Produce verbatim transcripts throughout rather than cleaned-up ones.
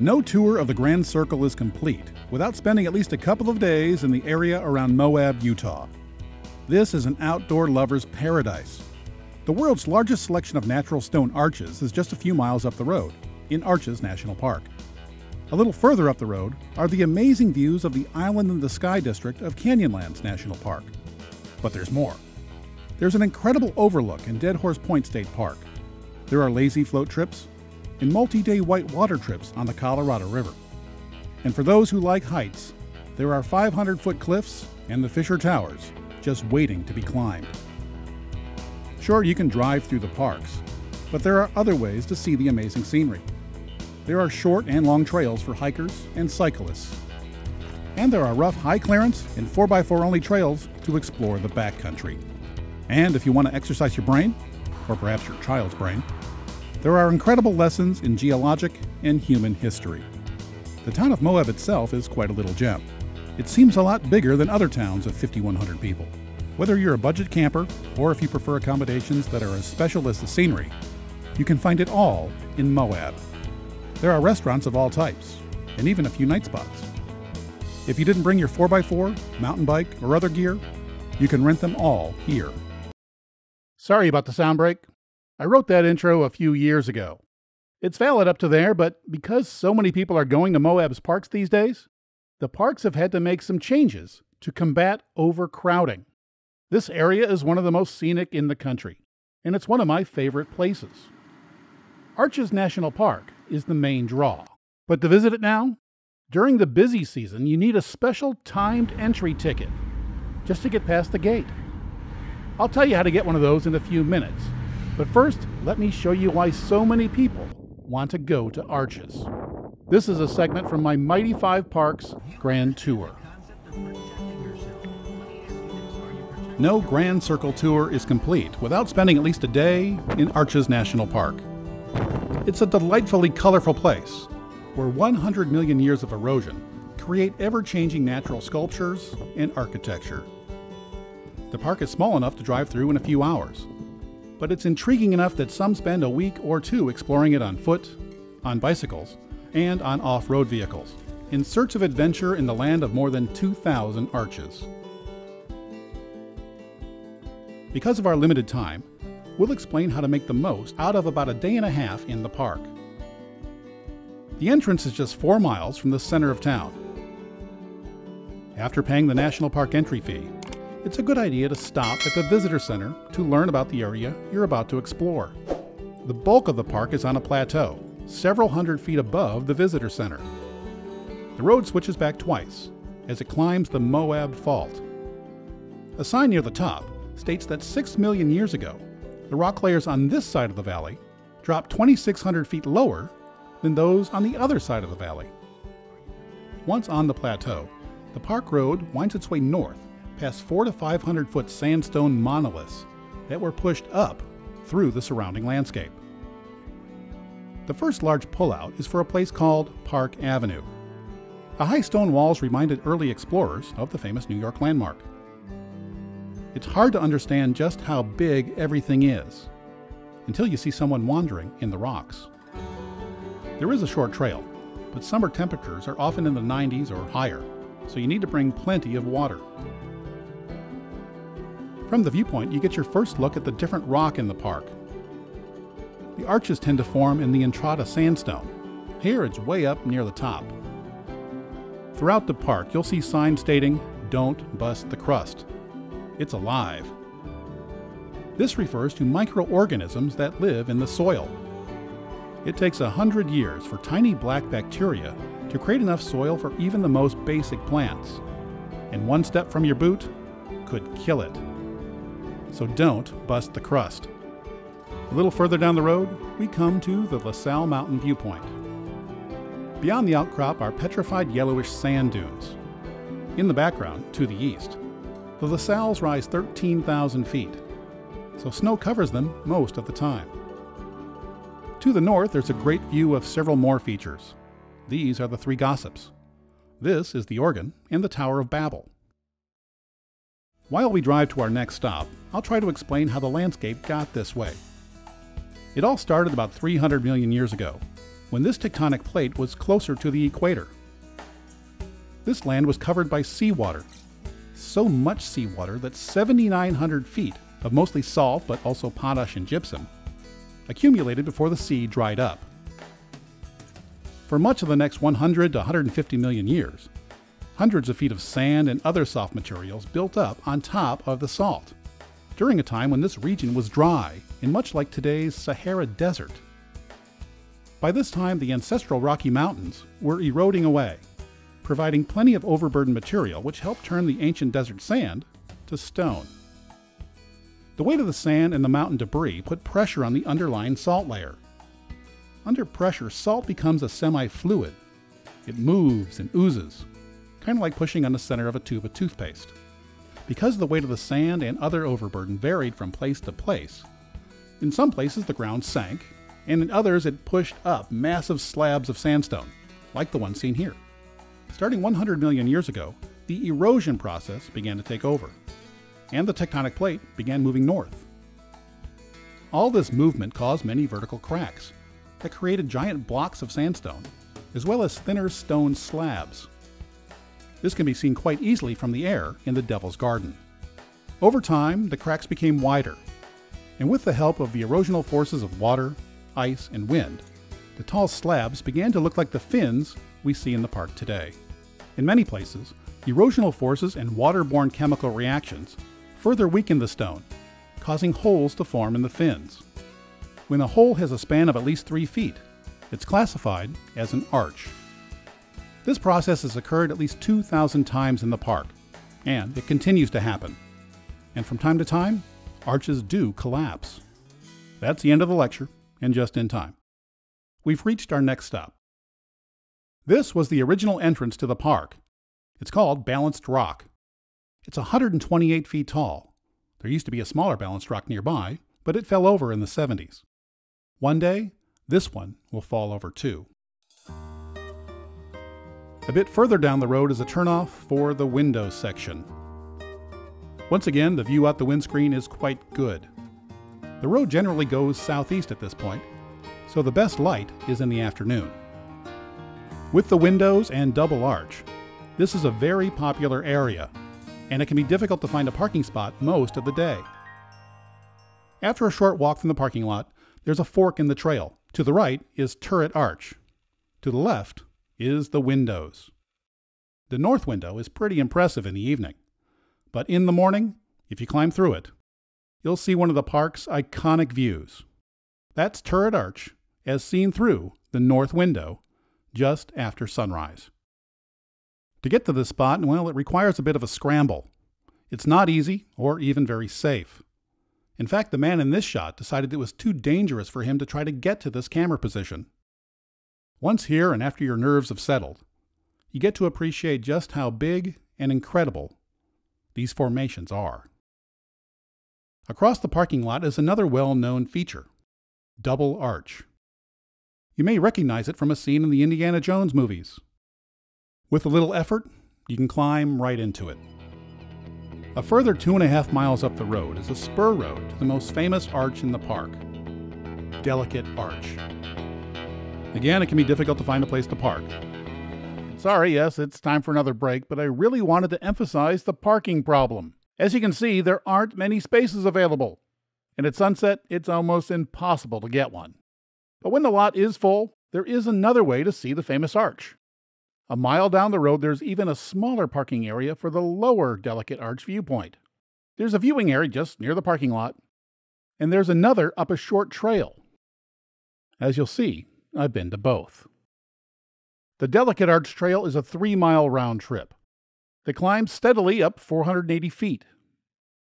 No tour of the Grand Circle is complete without spending at least a couple of days in the area around Moab, Utah. This is an outdoor lover's paradise. The world's largest selection of natural stone arches is just a few miles up the road, in Arches National Park. A little further up the road are the amazing views of the Island in the Sky district of Canyonlands National Park. But there's more. There's an incredible overlook in Dead Horse Point State Park. There are lazy float trips, and multi-day whitewater trips on the Colorado River. And for those who like heights, there are five hundred foot cliffs and the Fisher Towers just waiting to be climbed. Sure, you can drive through the parks, but there are other ways to see the amazing scenery. There are short and long trails for hikers and cyclists. And there are rough high clearance and four by four only trails to explore the backcountry. And if you want to exercise your brain, or perhaps your child's brain, there are incredible lessons in geologic and human history. The town of Moab itself is quite a little gem. It seems a lot bigger than other towns of fifty-one hundred people. Whether you're a budget camper or if you prefer accommodations that are as special as the scenery, you can find it all in Moab. There are restaurants of all types and even a few night spots. If you didn't bring your four by four, mountain bike, or other gear, you can rent them all here. Sorry about the sound break. I wrote that intro a few years ago. It's valid up to there, but because so many people are going to Moab's parks these days, the parks have had to make some changes to combat overcrowding. This area is one of the most scenic in the country, and it's one of my favorite places. Arches National Park is the main draw, but to visit it now, during the busy season, you need a special timed entry ticket just to get past the gate. I'll tell you how to get one of those in a few minutes. But first, let me show you why so many people want to go to Arches. This is a segment from my Mighty Five Parks Grand Tour. No Grand Circle tour is complete without spending at least a day in Arches National Park. It's a delightfully colorful place where one hundred million years of erosion create ever-changing natural sculptures and architecture. The park is small enough to drive through in a few hours, but it's intriguing enough that some spend a week or two exploring it on foot, on bicycles, and on off-road vehicles, in search of adventure in the land of more than two thousand arches. Because of our limited time, we'll explain how to make the most out of about a day and a half in the park. The entrance is just four miles from the center of town. After paying the national park entry fee, it's a good idea to stop at the visitor center to learn about the area you're about to explore. The bulk of the park is on a plateau, several hundred feet above the visitor center. The road switches back twice as it climbs the Moab Fault. A sign near the top states that six million years ago, the rock layers on this side of the valley dropped twenty-six hundred feet lower than those on the other side of the valley. Once on the plateau, the park road winds its way north past four to five hundred foot sandstone monoliths that were pushed up through the surrounding landscape. The first large pullout is for a place called Park Avenue. The high stone walls reminded early explorers of the famous New York landmark. It's hard to understand just how big everything is until you see someone wandering in the rocks. There is a short trail, but summer temperatures are often in the nineties or higher, so you need to bring plenty of water. From the viewpoint, you get your first look at the different rock in the park. The arches tend to form in the Entrada sandstone. Here it's way up near the top. Throughout the park, you'll see signs stating, "Don't bust the crust." It's alive. This refers to microorganisms that live in the soil. It takes a hundred years for tiny black bacteria to create enough soil for even the most basic plants. And one step from your boot could kill it. So don't bust the crust. A little further down the road, we come to the La Sal Mountain viewpoint. Beyond the outcrop are petrified yellowish sand dunes. In the background, to the east, the La Sals rise thirteen thousand feet, so snow covers them most of the time. To the north, there's a great view of several more features. These are the Three Gossips. This is the organ and the Tower of Babel. While we drive to our next stop, I'll try to explain how the landscape got this way. It all started about three hundred million years ago when this tectonic plate was closer to the equator. This land was covered by seawater, so much seawater that seventy-nine hundred feet of mostly salt but also potash and gypsum accumulated before the sea dried up. For much of the next one hundred to one hundred fifty million years, hundreds of feet of sand and other soft materials built up on top of the salt, during a time when this region was dry and much like today's Sahara Desert. By this time, the ancestral Rocky Mountains were eroding away, providing plenty of overburden material which helped turn the ancient desert sand to stone. The weight of the sand and the mountain debris put pressure on the underlying salt layer. Under pressure, salt becomes a semi-fluid. It moves and oozes, kind of like pushing on the center of a tube of toothpaste. Because the weight of the sand and other overburden varied from place to place, in some places the ground sank, and in others it pushed up massive slabs of sandstone, like the one seen here. Starting one hundred million years ago, the erosion process began to take over, and the tectonic plate began moving north. All this movement caused many vertical cracks that created giant blocks of sandstone, as well as thinner stone slabs. This can be seen quite easily from the air in the Devil's Garden. Over time, the cracks became wider, and with the help of the erosional forces of water, ice, and wind, the tall slabs began to look like the fins we see in the park today. In many places, erosional forces and waterborne chemical reactions further weaken the stone, causing holes to form in the fins. When a hole has a span of at least three feet, it's classified as an arch. This process has occurred at least two thousand times in the park, and it continues to happen. And from time to time, arches do collapse. That's the end of the lecture, and just in time. We've reached our next stop. This was the original entrance to the park. It's called Balanced Rock. It's one hundred twenty-eight feet tall. There used to be a smaller Balanced Rock nearby, but it fell over in the seventies. One day, this one will fall over too. A bit further down the road is a turnoff for the window section. Once again, the view out the windscreen is quite good. The road generally goes southeast at this point, so the best light is in the afternoon. With the windows and double arch, this is a very popular area, and it can be difficult to find a parking spot most of the day. After a short walk from the parking lot, there's a fork in the trail. To the right is Turret Arch. To the left is the windows. The north window is pretty impressive in the evening, but in the morning, if you climb through it, you'll see one of the park's iconic views. That's Turret Arch as seen through the north window just after sunrise. To get to this spot, well, it requires a bit of a scramble. It's not easy or even very safe. In fact, the man in this shot decided it was too dangerous for him to try to get to this camera position. Once here and after your nerves have settled, you get to appreciate just how big and incredible these formations are. Across the parking lot is another well-known feature, Double Arch. You may recognize it from a scene in the Indiana Jones movies. With a little effort, you can climb right into it. A further two and a half miles up the road is a spur road to the most famous arch in the park, Delicate Arch. Again, it can be difficult to find a place to park. Sorry, yes, it's time for another break, but I really wanted to emphasize the parking problem. As you can see, there aren't many spaces available, and at sunset, it's almost impossible to get one. But when the lot is full, there is another way to see the famous arch. A mile down the road, there's even a smaller parking area for the lower Delicate Arch viewpoint. There's a viewing area just near the parking lot, and there's another up a short trail. As you'll see, I've been to both. The Delicate Arch Trail is a three-mile round trip. The climb steadily up four hundred eighty feet.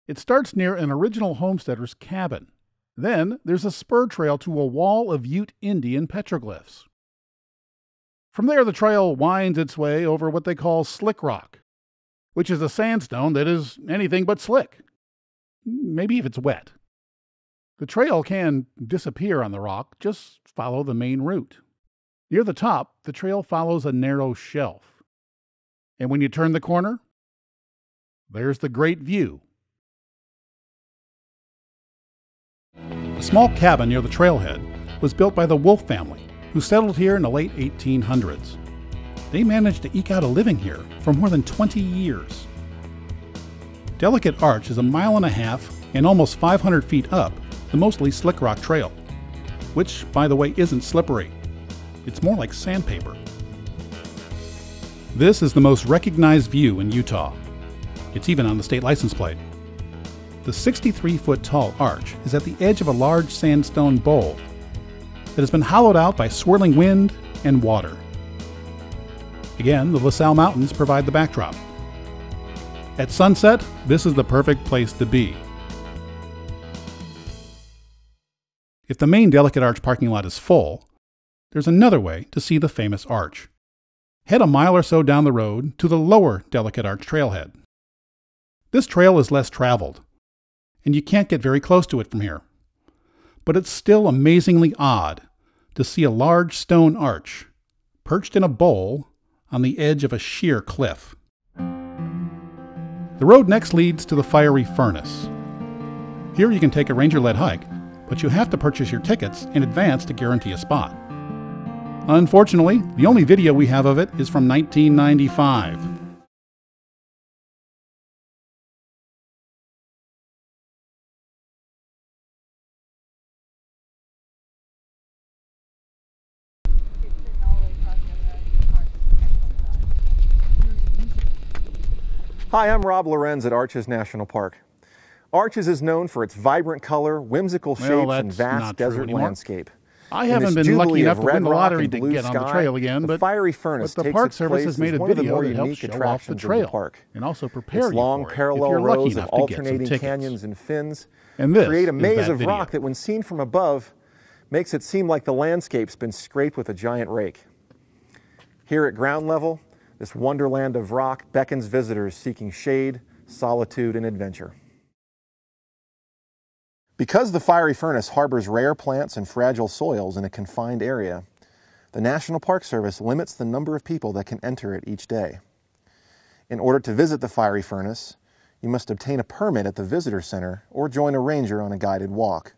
It starts near an original homesteader's cabin. Then there's a spur trail to a wall of Ute Indian petroglyphs. From there, the trail winds its way over what they call slick rock, which is a sandstone that is anything but slick, maybe if it's wet. The trail can disappear on the rock, just follow the main route. Near the top, the trail follows a narrow shelf. And when you turn the corner, there's the great view. A small cabin near the trailhead was built by the Wolf family who settled here in the late eighteen hundreds. They managed to eke out a living here for more than twenty years. Delicate Arch is a mile and a half and almost five hundred feet up the mostly slick rock trail, which, by the way, isn't slippery. It's more like sandpaper. This is the most recognized view in Utah. It's even on the state license plate. The sixty-three foot tall arch is at the edge of a large sandstone bowl that has been hollowed out by swirling wind and water. Again, the La Sal Mountains provide the backdrop. At sunset, this is the perfect place to be. If the main Delicate Arch parking lot is full, there's another way to see the famous arch. Head a mile or so down the road to the lower Delicate Arch trailhead. This trail is less traveled, and you can't get very close to it from here. But it's still amazingly odd to see a large stone arch perched in a bowl on the edge of a sheer cliff. The road next leads to the Fiery Furnace. Here you can take a ranger-led hike, but you have to purchase your tickets in advance to guarantee a spot. Unfortunately, the only video we have of it is from nineteen ninety-five. Hi, I'm Rob Lorenz at Arches National Park. Arches is known for its vibrant color, whimsical well, shapes, and vast desert landscape. I haven't been lucky enough to win the lottery to get sky, on the trail again, but the, Fiery Furnace but the Park Service has made a video that helps show off the trail the park. and also prepare its you long, for parallel it if you're rows lucky enough of alternating to get some canyons and fins and this create a maze of video. rock that, when seen from above, makes it seem like the landscape's been scraped with a giant rake. Here at ground level, this wonderland of rock beckons visitors seeking shade, solitude, and adventure. Because the Fiery Furnace harbors rare plants and fragile soils in a confined area, the National Park Service limits the number of people that can enter it each day. In order to visit the Fiery Furnace, you must obtain a permit at the visitor center or join a ranger on a guided walk.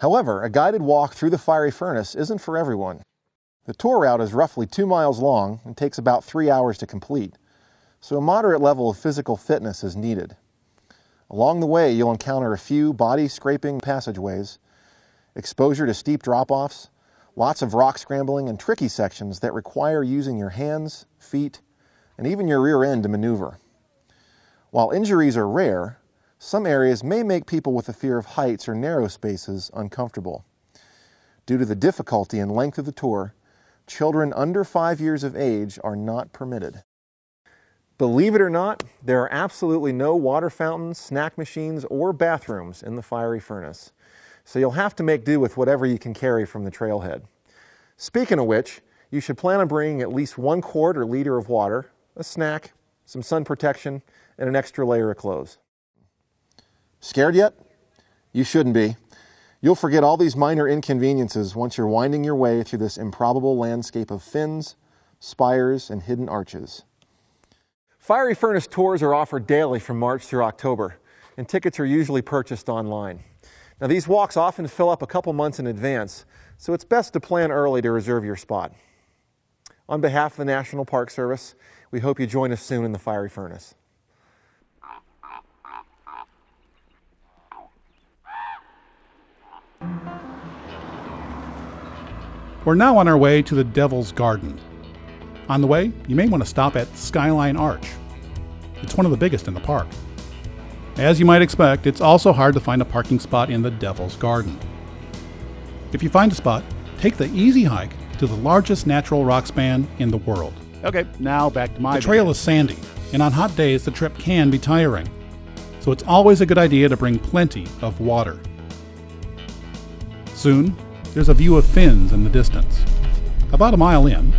However, a guided walk through the Fiery Furnace isn't for everyone. The tour route is roughly two miles long and takes about three hours to complete, so a moderate level of physical fitness is needed. Along the way, you'll encounter a few body-scraping passageways, exposure to steep drop-offs, lots of rock scrambling, and tricky sections that require using your hands, feet, and even your rear end to maneuver. While injuries are rare, some areas may make people with a fear of heights or narrow spaces uncomfortable. Due to the difficulty and length of the tour, children under five years of age are not permitted. Believe it or not, there are absolutely no water fountains, snack machines, or bathrooms in the Fiery Furnace, so you'll have to make do with whatever you can carry from the trailhead. Speaking of which, you should plan on bringing at least one quart or liter of water, a snack, some sun protection, and an extra layer of clothes. Scared yet? You shouldn't be. You'll forget all these minor inconveniences once you're winding your way through this improbable landscape of fins, spires, and hidden arches. Fiery Furnace tours are offered daily from March through October, and tickets are usually purchased online. Now, these walks often fill up a couple months in advance, so it's best to plan early to reserve your spot. On behalf of the National Park Service, we hope you join us soon in the Fiery Furnace. We're now on our way to the Devil's Garden. On the way, you may want to stop at Skyline Arch. It's one of the biggest in the park. As you might expect, it's also hard to find a parking spot in the Devil's Garden. If you find a spot, take the easy hike to the largest natural rock span in the world. Okay, now back to my The trail bed. is sandy, and on hot days the trip can be tiring. So it's always a good idea to bring plenty of water. Soon, there's a view of fins in the distance. About a mile in,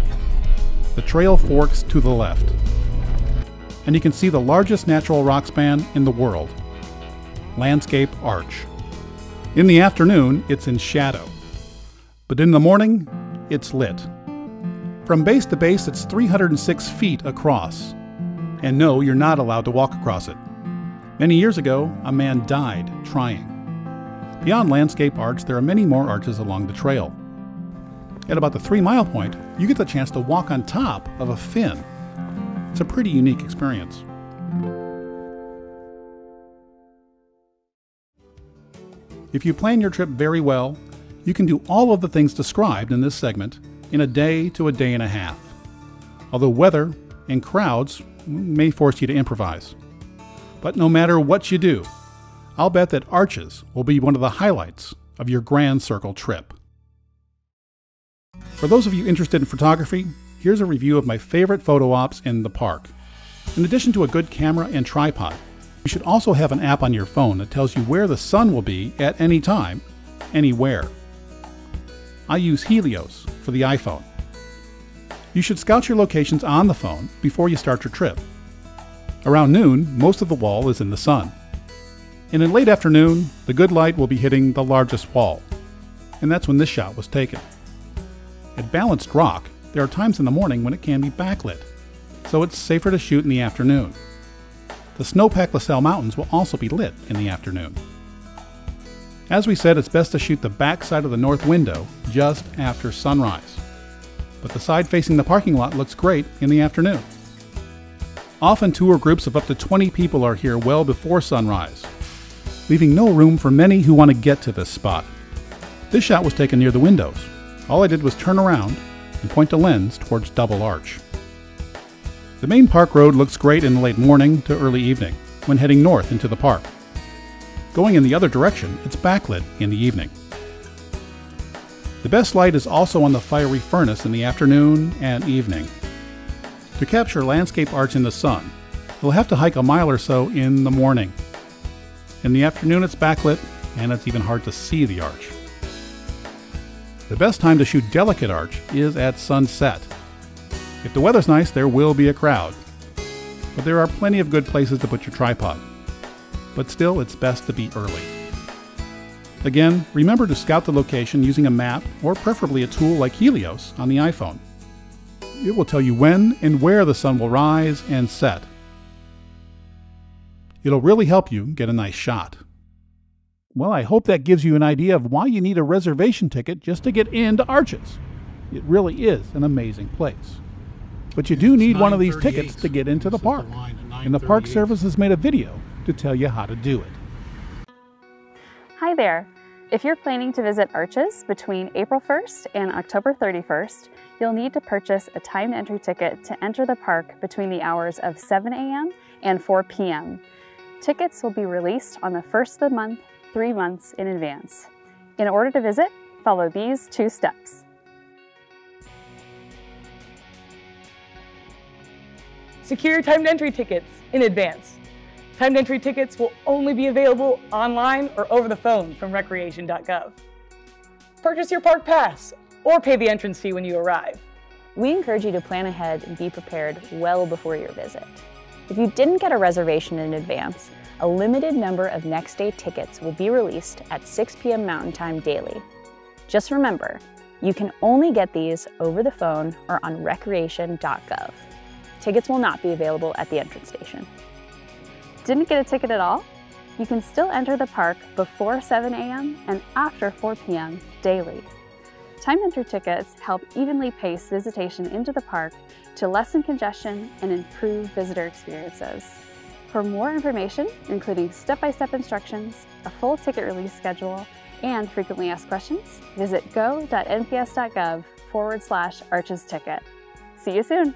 the trail forks to the left, and you can see the largest natural rock span in the world, Landscape Arch. In the afternoon, it's in shadow, but in the morning, it's lit. From base to base, it's three hundred six feet across, and no, you're not allowed to walk across it. Many years ago, a man died trying. Beyond Landscape Arch, there are many more arches along the trail. At about the three mile point, you get the chance to walk on top of a fin. It's a pretty unique experience. If you plan your trip very well, you can do all of the things described in this segment in a day to a day and a half. Although weather and crowds may force you to improvise. But no matter what you do, I'll bet that Arches will be one of the highlights of your Grand Circle trip. For those of you interested in photography, here's a review of my favorite photo ops in the park. In addition to a good camera and tripod, you should also have an app on your phone that tells you where the sun will be at any time, anywhere. I use Helios for the iPhone. You should scout your locations on the phone before you start your trip. Around noon, most of the wall is in the sun. And in late afternoon, the good light will be hitting the largest wall. And that's when this shot was taken. At Balanced Rock, there are times in the morning when it can be backlit, so it's safer to shoot in the afternoon. The snowpack La Sal Mountains will also be lit in the afternoon. As we said, it's best to shoot the back side of the north window just after sunrise. But the side facing the parking lot looks great in the afternoon. Often tour groups of up to twenty people are here well before sunrise, leaving no room for many who want to get to this spot. This shot was taken near the windows. All I did was turn around and point the lens towards Double Arch. The main park road looks great in the late morning to early evening when heading north into the park. Going in the other direction, it's backlit in the evening. The best light is also on the Fiery Furnace in the afternoon and evening. To capture Landscape Arch in the sun, you'll have to hike a mile or so in the morning. In the afternoon it's backlit, and it's even hard to see the arch. The best time to shoot Delicate Arch is at sunset. If the weather's nice, there will be a crowd, but there are plenty of good places to put your tripod. But still, it's best to be early. Again, remember to scout the location using a map or preferably a tool like Helios on the iPhone. It will tell you when and where the sun will rise and set. It'll really help you get a nice shot. Well, I hope that gives you an idea of why you need a reservation ticket just to get into Arches. It really is an amazing place. But you do need one of these tickets to get into the park, and the Park Service has made a video to tell you how to do it. Hi there. If you're planning to visit Arches between April first and October thirty-first, you'll need to purchase a timed entry ticket to enter the park between the hours of seven A M and four P M Tickets will be released on the first of the month, three months in advance. In order to visit, follow these two steps. Secure timed entry tickets in advance. Timed entry tickets will only be available online or over the phone from recreation dot gov. Purchase your park pass or pay the entrance fee when you arrive. We encourage you to plan ahead and be prepared well before your visit. If you didn't get a reservation in advance, a limited number of next day tickets will be released at six P M Mountain Time daily. Just remember, you can only get these over the phone or on recreation dot gov. Tickets will not be available at the entrance station. Didn't get a ticket at all? You can still enter the park before seven A M and after four P M daily. Timed entry tickets help evenly pace visitation into the park to lessen congestion and improve visitor experiences. For more information, including step-by-step instructions, a full ticket release schedule, and frequently asked questions, visit go.nps.gov forward slash Arches ticket. See you soon.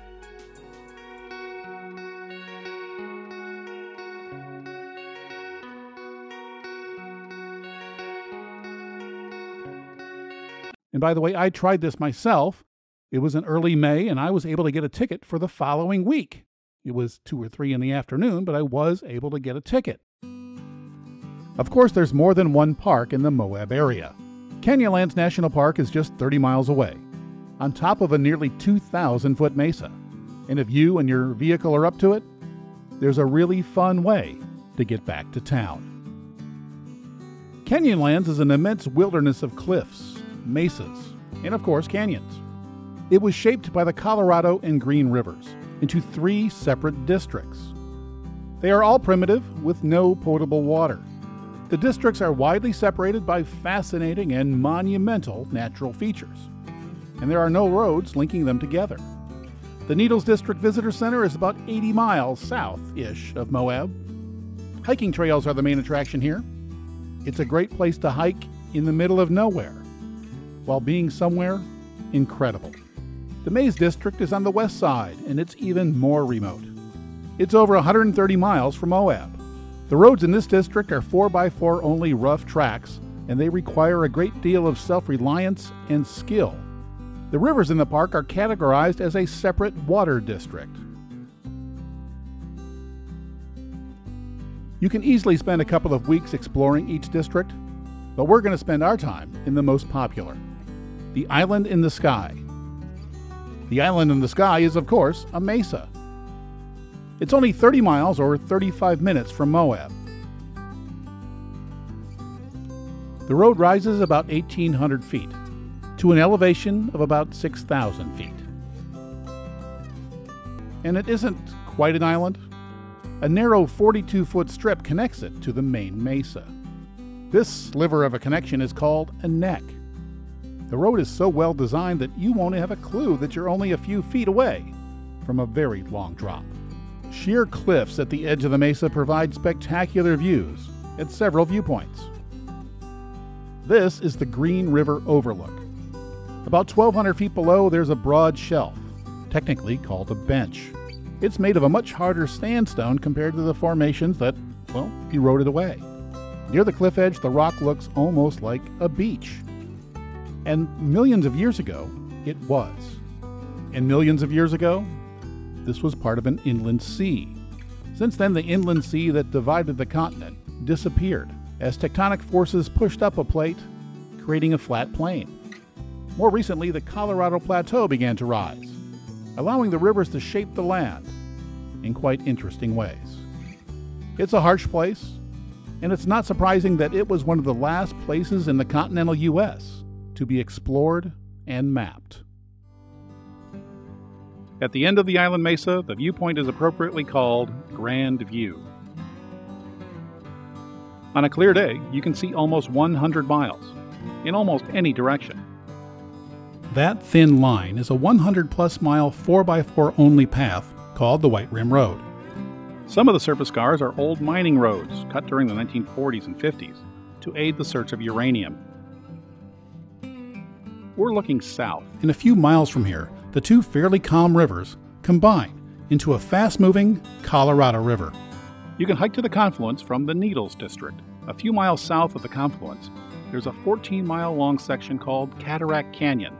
And by the way, I tried this myself. It was in early May, and I was able to get a ticket for the following week. It was two or three in the afternoon, but I was able to get a ticket. Of course, there's more than one park in the Moab area. Canyonlands National Park is just thirty miles away, on top of a nearly two thousand foot mesa. And if you and your vehicle are up to it, there's a really fun way to get back to town. Canyonlands is an immense wilderness of cliffs, mesas, and of course canyons. It was shaped by the Colorado and Green Rivers into three separate districts. They are all primitive with no potable water. The districts are widely separated by fascinating and monumental natural features. and there are no roads linking them together. The Needles District Visitor Center is about eighty miles south-ish of Moab. Hiking trails are the main attraction here. It's a great place to hike in the middle of nowhere, while being somewhere incredible. The Maze District is on the west side, and it's even more remote. It's over one hundred thirty miles from Moab. The roads in this district are four by four only rough tracks, and they require a great deal of self-reliance and skill. The rivers in the park are categorized as a separate water district. You can easily spend a couple of weeks exploring each district, but we're going to spend our time in the most popular, the Island in the Sky. The Island in the Sky is, of course, a mesa. It's only thirty miles or thirty-five minutes from Moab. The road rises about eighteen hundred feet to an elevation of about six thousand feet. And it isn't quite an island. A narrow forty-two foot strip connects it to the main mesa. This sliver of a connection is called a neck. The road is so well designed that you won't have a clue that you're only a few feet away from a very long drop. Sheer cliffs at the edge of the mesa provide spectacular views at several viewpoints. This is the Green River overlook. About twelve hundred feet below, there's a broad shelf, technically called a bench. It's made of a much harder sandstone compared to the formations that, well, eroded away. Near the cliff edge, the rock looks almost like a beach. And millions of years ago, it was. And millions of years ago, this was part of an inland sea. Since then, the inland sea that divided the continent disappeared as tectonic forces pushed up a plate, creating a flat plain. More recently, the Colorado Plateau began to rise, allowing the rivers to shape the land in quite interesting ways. It's a harsh place, and it's not surprising that it was one of the last places in the continental U S to be explored and mapped. At the end of the island mesa, the viewpoint is appropriately called Grand View. On a clear day, you can see almost one hundred miles in almost any direction. That thin line is a one hundred plus mile four by four only path called the White Rim Road. Some of the surface scars are old mining roads cut during the nineteen forties and fifties to aid the search of uranium. We're looking south. In a few miles from here, the two fairly calm rivers combine into a fast-moving Colorado River. You can hike to the confluence from the Needles District. A few miles south of the confluence, there's a fourteen mile long section called Cataract Canyon.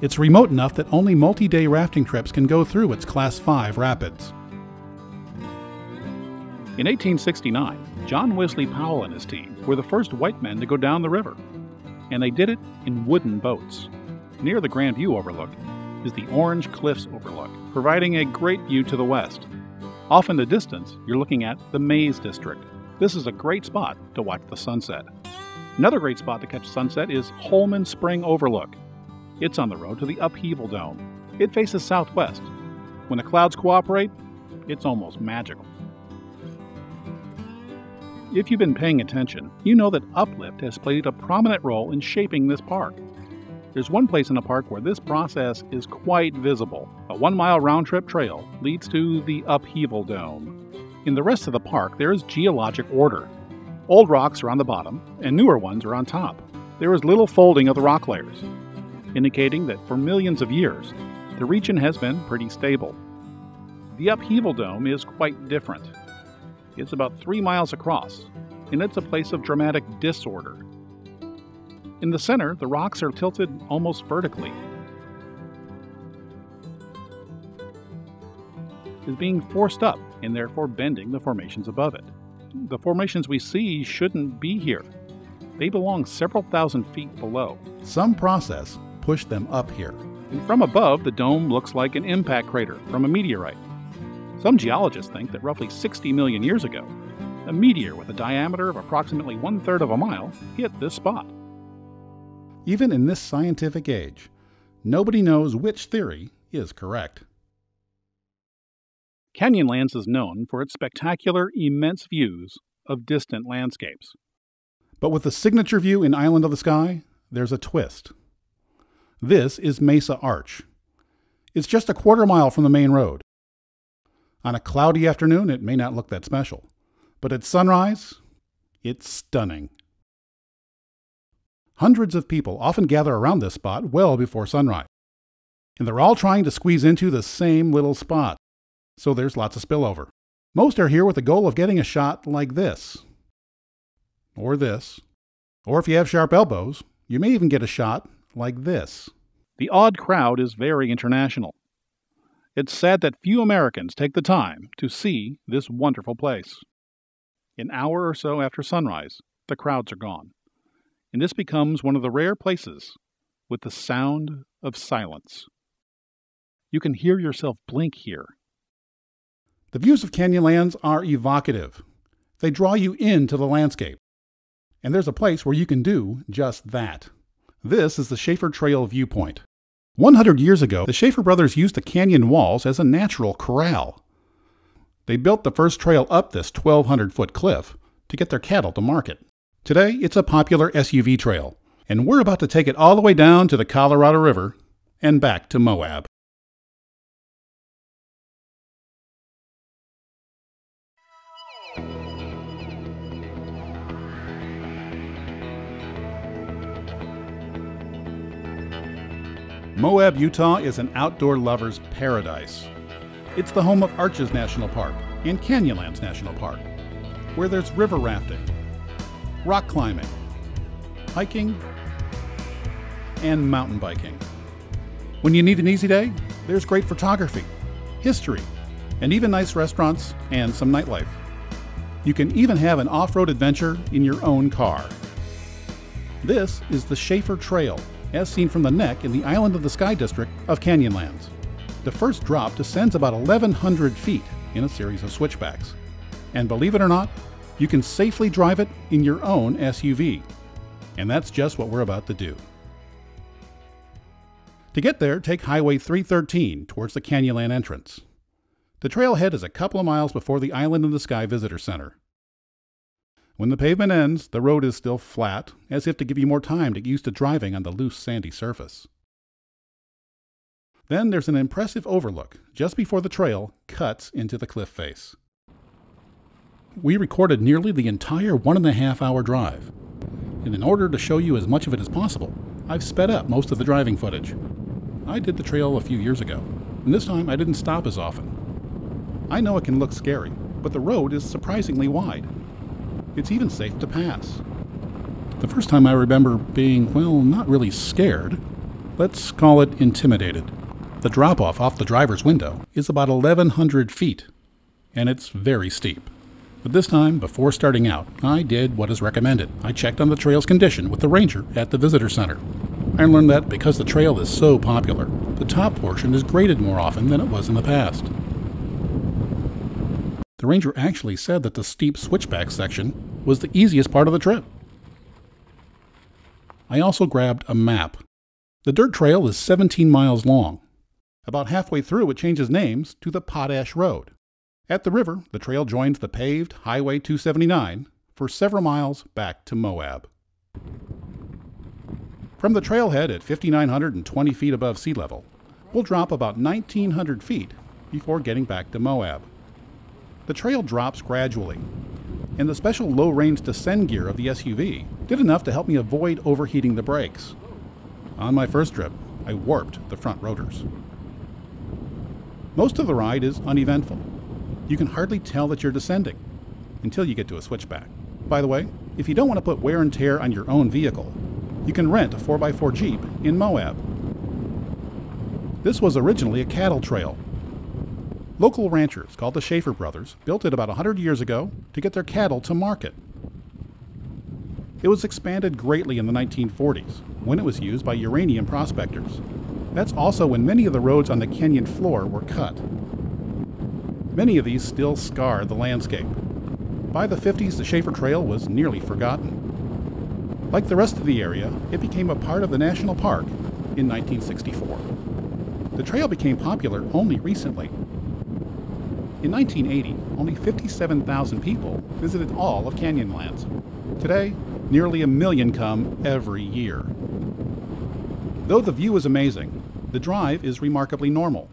It's remote enough that only multi-day rafting trips can go through its Class five rapids. In eighteen sixty-nine, John Wesley Powell and his team were the first white men to go down the river, and they did it in wooden boats. Near the Grand View Overlook is the Orange Cliffs Overlook, providing a great view to the west. Off in the distance, you're looking at the Maze District. This is a great spot to watch the sunset. Another great spot to catch sunset is Holman Spring Overlook. It's on the road to the Upheaval Dome. It faces southwest. When the clouds cooperate, it's almost magical. If you've been paying attention, you know that uplift has played a prominent role in shaping this park. There's one place in the park where this process is quite visible. A one-mile round-trip trail leads to the Upheaval Dome. In the rest of the park, there is geologic order. Old rocks are on the bottom, and newer ones are on top. There is little folding of the rock layers, indicating that for millions of years, the region has been pretty stable. The Upheaval Dome is quite different. It's about three miles across, and it's a place of dramatic disorder. In the center, the rocks are tilted almost vertically, is being forced up and therefore bending the formations above it. The formations we see shouldn't be here. They belong several thousand feet below. Some process pushed them up here. And from above, the dome looks like an impact crater from a meteorite. Some geologists think that roughly sixty million years ago, a meteor with a diameter of approximately one-third of a mile hit this spot. Even in this scientific age, nobody knows which theory is correct. Canyonlands is known for its spectacular, immense views of distant landscapes. But with the signature view in Island of the Sky, there's a twist. This is Mesa Arch. It's just a quarter mile from the main road. On a cloudy afternoon, it may not look that special, but at sunrise, it's stunning. Hundreds of people often gather around this spot well before sunrise, and they're all trying to squeeze into the same little spot, so there's lots of spillover. Most are here with the goal of getting a shot like this, or this, or if you have sharp elbows, you may even get a shot like this. The odd crowd is very international. It's sad that few Americans take the time to see this wonderful place. An hour or so after sunrise, the crowds are gone, and this becomes one of the rare places with the sound of silence. You can hear yourself blink here. The views of Canyonlands are evocative. They draw you into the landscape, and there's a place where you can do just that. This is the Shafer Trail viewpoint. one hundred years ago, the Shafer Brothers used the canyon walls as a natural corral. They built the first trail up this twelve hundred foot cliff to get their cattle to market. Today, it's a popular S U V trail, and we're about to take it all the way down to the Colorado River and back to Moab. Moab, Utah is an outdoor lover's paradise. It's the home of Arches National Park and Canyonlands National Park, where there's river rafting, rock climbing, hiking, and mountain biking. When you need an easy day, there's great photography, history, and even nice restaurants and some nightlife. You can even have an off-road adventure in your own car. This is the Shafer Trail, as seen from the neck in the Island in the Sky district of Canyonlands. The first drop descends about eleven hundred feet in a series of switchbacks. And believe it or not, you can safely drive it in your own S U V. And that's just what we're about to do. To get there, take Highway three thirteen towards the Canyonland entrance. The trailhead is a couple of miles before the Island in the Sky Visitor Center. When the pavement ends, the road is still flat, as if to give you more time to get used to driving on the loose, sandy surface. Then there's an impressive overlook just before the trail cuts into the cliff face. We recorded nearly the entire one and a half hour drive, and in order to show you as much of it as possible, I've sped up most of the driving footage. I did the trail a few years ago, and this time I didn't stop as often. I know it can look scary, but the road is surprisingly wide. It's even safe to pass. The first time I remember being, well, not really scared. Let's call it intimidated. The drop-off off the driver's window is about eleven hundred feet, and it's very steep. But this time, before starting out, I did what is recommended. I checked on the trail's condition with the ranger at the visitor center. I learned that because the trail is so popular, the top portion is graded more often than it was in the past. The ranger actually said that the steep switchback section was the easiest part of the trip. I also grabbed a map. The dirt trail is seventeen miles long. About halfway through, it changes names to the Potash Road. At the river, the trail joins the paved Highway two seventy-nine for several miles back to Moab. From the trailhead at five thousand nine hundred twenty feet above sea level, we'll drop about nineteen hundred feet before getting back to Moab. The trail drops gradually, and the special low-range descend gear of the S U V did enough to help me avoid overheating the brakes. On my first trip, I warped the front rotors. Most of the ride is uneventful. You can hardly tell that you're descending until you get to a switchback. By the way, if you don't want to put wear and tear on your own vehicle, you can rent a four by four Jeep in Moab. This was originally a cattle trail. Local ranchers, called the Shafer Brothers, built it about one hundred years ago to get their cattle to market. It was expanded greatly in the nineteen forties, when it was used by uranium prospectors. That's also when many of the roads on the canyon floor were cut. Many of these still scar the landscape. By the fifties, the Shafer Trail was nearly forgotten. Like the rest of the area, it became a part of the national park in nineteen sixty-four. The trail became popular only recently. In nineteen eighty, only fifty-seven thousand people visited all of Canyonlands. Today, nearly a million come every year. Though the view is amazing, the drive is remarkably normal.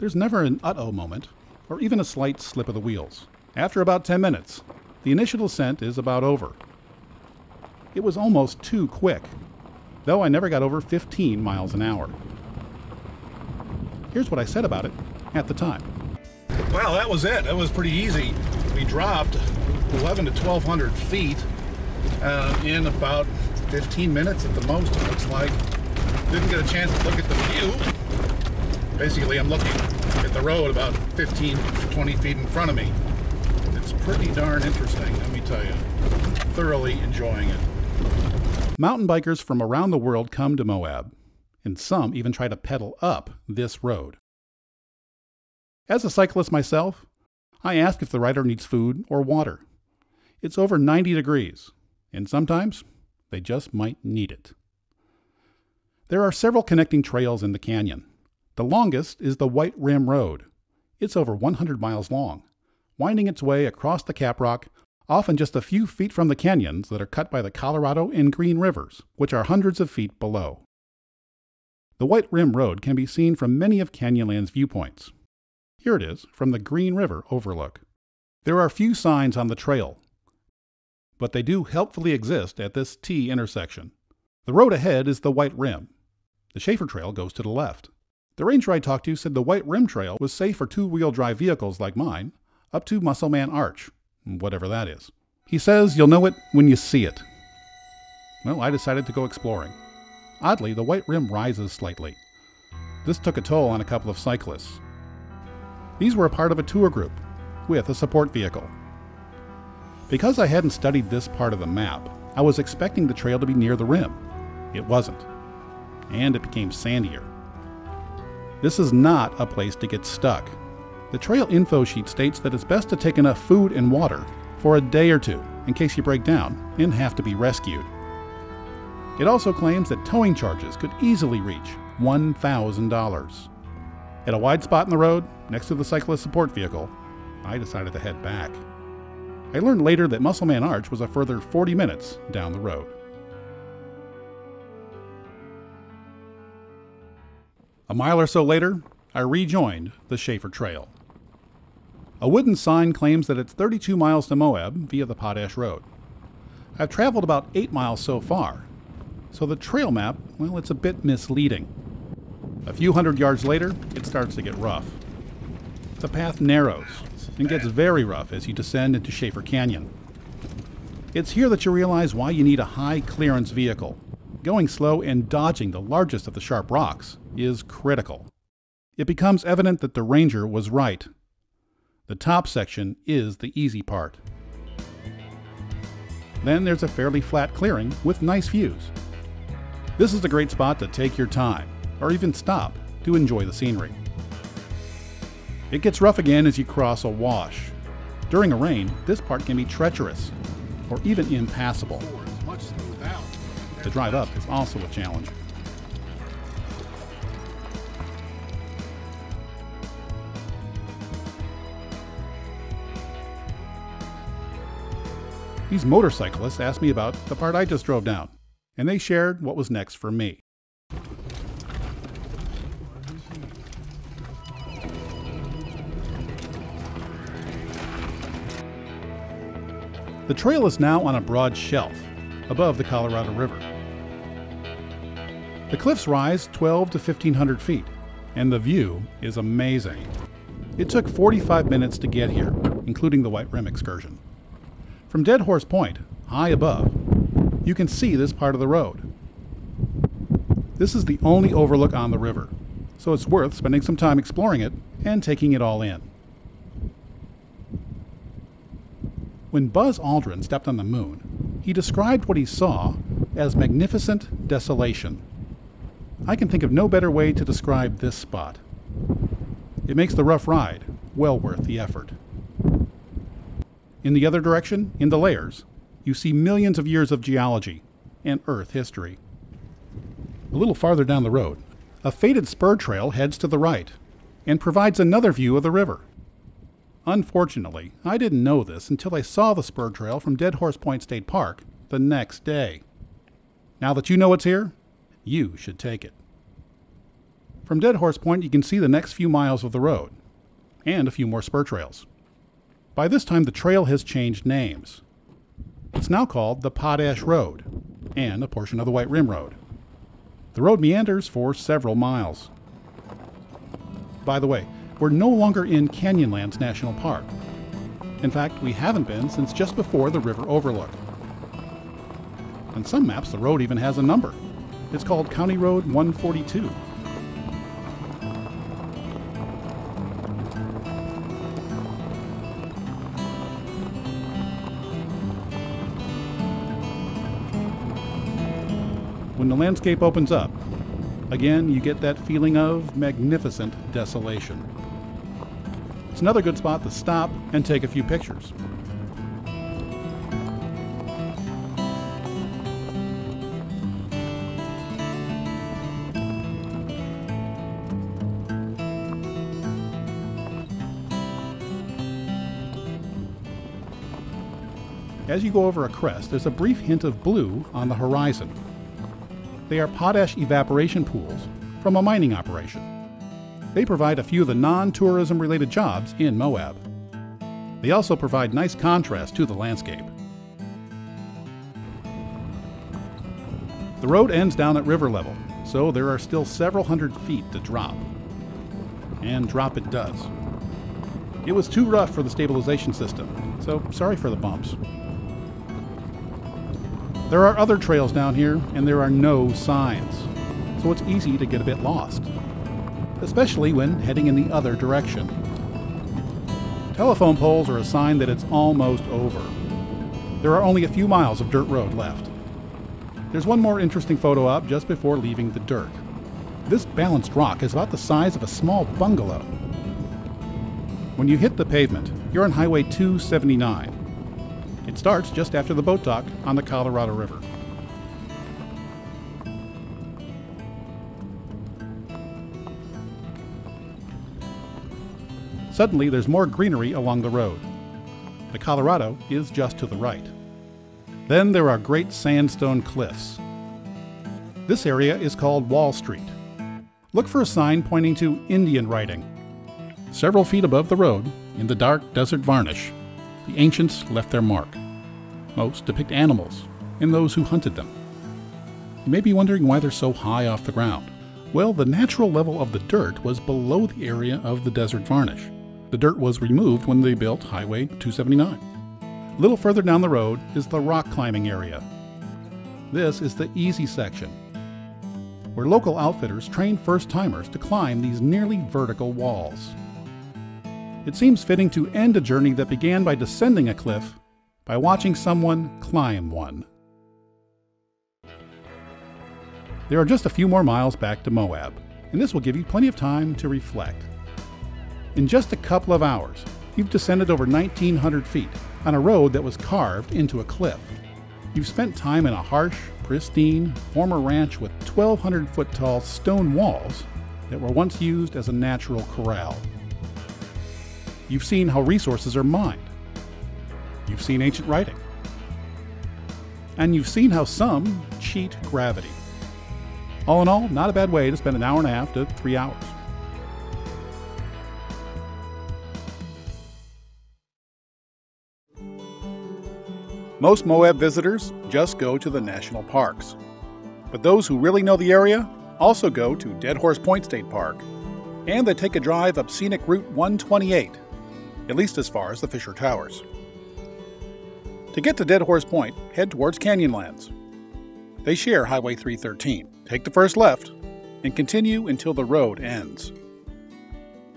There's never an uh-oh moment, or even a slight slip of the wheels. After about ten minutes, the initial ascent is about over. It was almost too quick, though I never got over fifteen miles an hour. Here's what I said about it at the time. Wow, that was it. That was pretty easy. We dropped eleven to twelve hundred feet uh, in about fifteen minutes at the most, it looks like. Didn't get a chance to look at the view. Basically, I'm looking at the road about fifteen to twenty feet in front of me. It's pretty darn interesting, let me tell you. Thoroughly enjoying it. Mountain bikers from around the world come to Moab, and some even try to pedal up this road. As a cyclist myself, I ask if the rider needs food or water. It's over ninety degrees, and sometimes they just might need it. There are several connecting trails in the canyon. The longest is the White Rim Road. It's over one hundred miles long, winding its way across the caprock, often just a few feet from the canyons that are cut by the Colorado and Green Rivers, which are hundreds of feet below. The White Rim Road can be seen from many of Canyonland's viewpoints. Here it is from the Green River overlook. There are few signs on the trail, but they do helpfully exist at this T intersection. The road ahead is the White Rim. The Shafer Trail goes to the left. The ranger I talked to said the White Rim Trail was safe for two-wheel drive vehicles like mine up to Musselman Arch, whatever that is. He says you'll know it when you see it. Well, I decided to go exploring. Oddly, the White Rim rises slightly. This took a toll on a couple of cyclists. These were a part of a tour group with a support vehicle. Because I hadn't studied this part of the map, I was expecting the trail to be near the rim. It wasn't, and it became sandier. This is not a place to get stuck. The trail info sheet states that it's best to take enough food and water for a day or two in case you break down and have to be rescued. It also claims that towing charges could easily reach one thousand dollars. At a wide spot in the road, next to the cyclist support vehicle, I decided to head back. I learned later that Musselman Arch was a further forty minutes down the road. A mile or so later, I rejoined the Shafer Trail. A wooden sign claims that it's thirty-two miles to Moab via the Potash Road. I've traveled about eight miles so far, so the trail map, well, it's a bit misleading. A few hundred yards later, it starts to get rough. The path narrows and gets very rough as you descend into Shafer Canyon. It's here that you realize why you need a high clearance vehicle. Going slow and dodging the largest of the sharp rocks is critical. It becomes evident that the ranger was right. The top section is the easy part. Then there's a fairly flat clearing with nice views. This is a great spot to take your time, or even stop to enjoy the scenery. It gets rough again as you cross a wash. During a rain, this part can be treacherous, or even impassable. The drive up is also a challenge. These motorcyclists asked me about the part I just drove down, and they shared what was next for me. The trail is now on a broad shelf above the Colorado River. The cliffs rise twelve to fifteen hundred feet, and the view is amazing. It took forty-five minutes to get here, including the White Rim excursion. From Dead Horse Point, high above, you can see this part of the road. This is the only overlook on the river, so it's worth spending some time exploring it and taking it all in. When Buzz Aldrin stepped on the moon, he described what he saw as magnificent desolation. I can think of no better way to describe this spot. It makes the rough ride well worth the effort. In the other direction, in the layers, you see millions of years of geology and Earth history. A little farther down the road, a faded spur trail heads to the right and provides another view of the river. Unfortunately, I didn't know this until I saw the spur trail from Dead Horse Point State Park the next day. Now that you know it's here, you should take it. From Dead Horse Point, you can see the next few miles of the road, and a few more spur trails. By this time, the trail has changed names. It's now called the Potash Road, and a portion of the White Rim Road. The road meanders for several miles. By the way, we're no longer in Canyonlands National Park. In fact, we haven't been since just before the river overlook. On some maps, the road even has a number. It's called County Road one forty-two. When the landscape opens up, again, you get that feeling of magnificent desolation. It's another good spot to stop and take a few pictures. As you go over a crest, there's a brief hint of blue on the horizon. They are potash evaporation pools from a mining operation. They provide a few of the non-tourism related jobs in Moab. They also provide nice contrast to the landscape. The road ends down at river level, so there are still several hundred feet to drop. And drop it does. It was too rough for the stabilization system, so sorry for the bumps. There are other trails down here, and there are no signs, so it's easy to get a bit lost, especially when heading in the other direction. Telephone poles are a sign that it's almost over. There are only a few miles of dirt road left. There's one more interesting photo op just before leaving the dirt. This balanced rock is about the size of a small bungalow. When you hit the pavement, you're on Highway two seventy-nine. It starts just after the boat dock on the Colorado River. Suddenly, there's more greenery along the road. The Colorado is just to the right. Then there are great sandstone cliffs. This area is called Wall Street. Look for a sign pointing to Indian writing. Several feet above the road, in the dark desert varnish, the ancients left their mark. Most depict animals and those who hunted them. You may be wondering why they're so high off the ground. Well, the natural level of the dirt was below the area of the desert varnish. The dirt was removed when they built Highway two seventy-nine. A little further down the road is the rock climbing area. This is the easy section, where local outfitters train first-timers to climb these nearly vertical walls. It seems fitting to end a journey that began by descending a cliff by watching someone climb one. There are just a few more miles back to Moab, and this will give you plenty of time to reflect. In just a couple of hours, you've descended over nineteen hundred feet on a road that was carved into a cliff. You've spent time in a harsh, pristine, former ranch with twelve hundred foot tall stone walls that were once used as a natural corral. You've seen how resources are mined. You've seen ancient writing. And you've seen how some cheat gravity. All in all, not a bad way to spend an hour and a half to three hours. Most Moab visitors just go to the national parks. But those who really know the area also go to Dead Horse Point State Park, and they take a drive up scenic Route one twenty-eight. At least as far as the Fisher Towers. To get to Dead Horse Point, head towards Canyonlands. They share Highway three thirteen. Take the first left and continue until the road ends.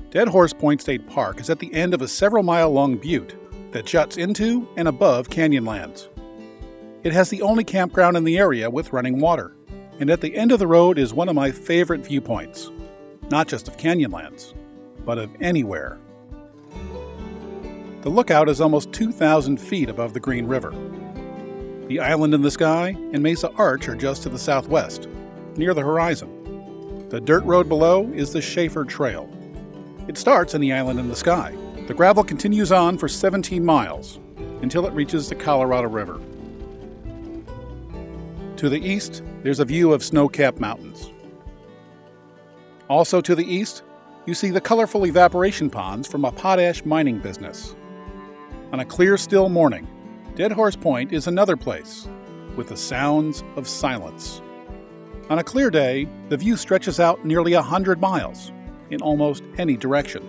Dead Horse Point State Park is at the end of a several mile long butte that juts into and above Canyonlands. It has the only campground in the area with running water, and at the end of the road is one of my favorite viewpoints, not just of Canyonlands, but of anywhere. The lookout is almost two thousand feet above the Green River. The Island in the Sky and Mesa Arch are just to the southwest, near the horizon. The dirt road below is the Shafer Trail. It starts in the Island in the Sky. The gravel continues on for seventeen miles until it reaches the Colorado River. To the east, there's a view of snow-capped mountains. Also to the east, you see the colorful evaporation ponds from a potash mining business. On a clear, still morning, Dead Horse Point is another place with the sounds of silence. On a clear day, the view stretches out nearly one hundred miles in almost any direction.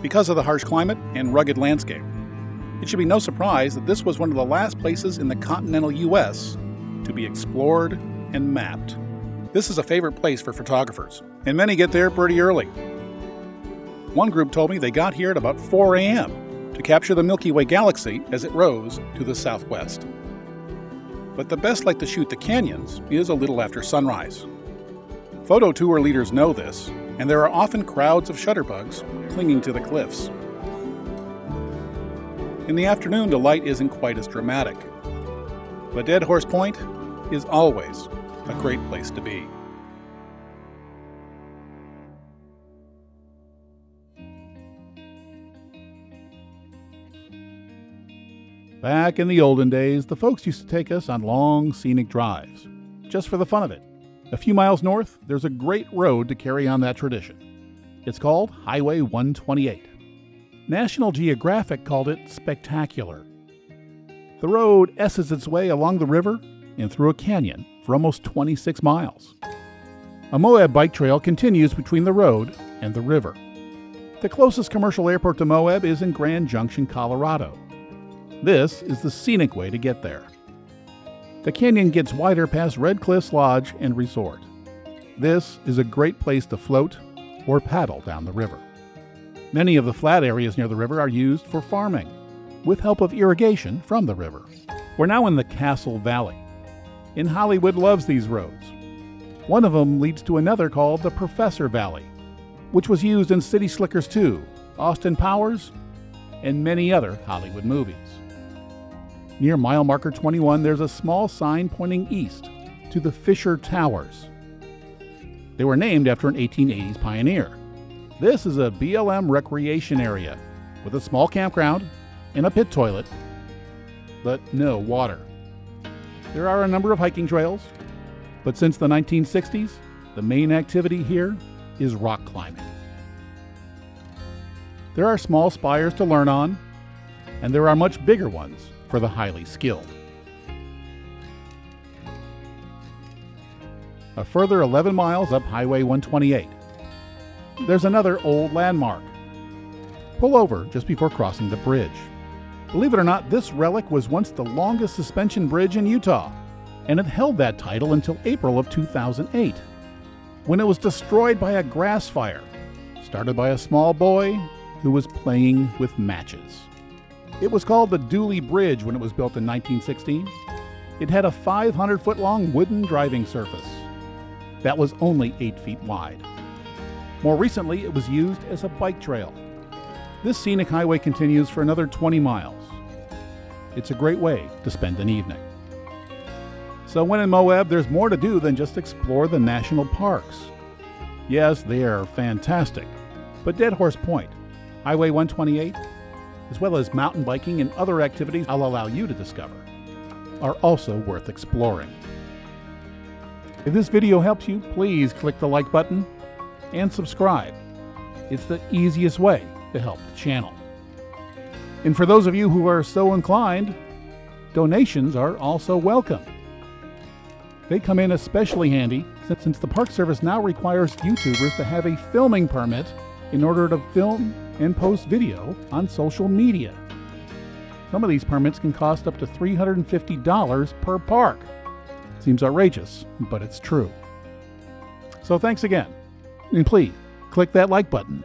Because of the harsh climate and rugged landscape, it should be no surprise that this was one of the last places in the continental U S to be explored and mapped. This is a favorite place for photographers, and many get there pretty early. One group told me they got here at about four a m to capture the Milky Way galaxy as it rose to the southwest. But the best light to shoot the canyons is a little after sunrise. Photo tour leaders know this, and there are often crowds of shutterbugs clinging to the cliffs. In the afternoon, the light isn't quite as dramatic. But Dead Horse Point is always a great place to be. Back in the olden days, the folks used to take us on long scenic drives, just for the fun of it. A few miles north, there's a great road to carry on that tradition. It's called Highway one twenty-eight. National Geographic called it spectacular. The road S's its way along the river and through a canyon for almost twenty-six miles. A Moab bike trail continues between the road and the river. The closest commercial airport to Moab is in Grand Junction, Colorado. This is the scenic way to get there. The canyon gets wider past Red Cliffs Lodge and Resort. This is a great place to float or paddle down the river. Many of the flat areas near the river are used for farming, with help of irrigation from the river. We're now in the Castle Valley. And Hollywood loves these roads. One of them leads to another called the Professor Valley, which was used in City Slickers two, Austin Powers, and many other Hollywood movies. Near mile marker twenty-one, there's a small sign pointing east to the Fisher Towers. They were named after an eighteen eighties pioneer. This is a B L M recreation area with a small campground and a pit toilet, but no water. There are a number of hiking trails, but since the nineteen sixties, the main activity here is rock climbing. There are small spires to learn on, and there are much bigger ones for the highly skilled. A further eleven miles up Highway one twenty-eight, there's another old landmark. Pull over just before crossing the bridge. Believe it or not, this relic was once the longest suspension bridge in Utah, and it held that title until April of two thousand eight, when it was destroyed by a grass fire, started by a small boy who was playing with matches. It was called the Dooley Bridge when it was built in nineteen sixteen. It had a five hundred foot long wooden driving surface that was only eight feet wide. More recently, it was used as a bike trail. This scenic highway continues for another twenty miles. It's a great way to spend an evening. So when in Moab, there's more to do than just explore the national parks. Yes, they are fantastic, but Dead Horse Point, Highway one twenty-eight, as well as mountain biking and other activities I'll allow you to discover, are also worth exploring. If this video helps you, please click the like button and subscribe. It's the easiest way to help the channel. And for those of you who are so inclined, donations are also welcome. They come in especially handy since the Park Service now requires YouTubers to have a filming permit in order to film and post video on social media. Some of these permits can cost up to three hundred fifty dollars per park. Seems outrageous, but it's true. So thanks again. And please click that like button.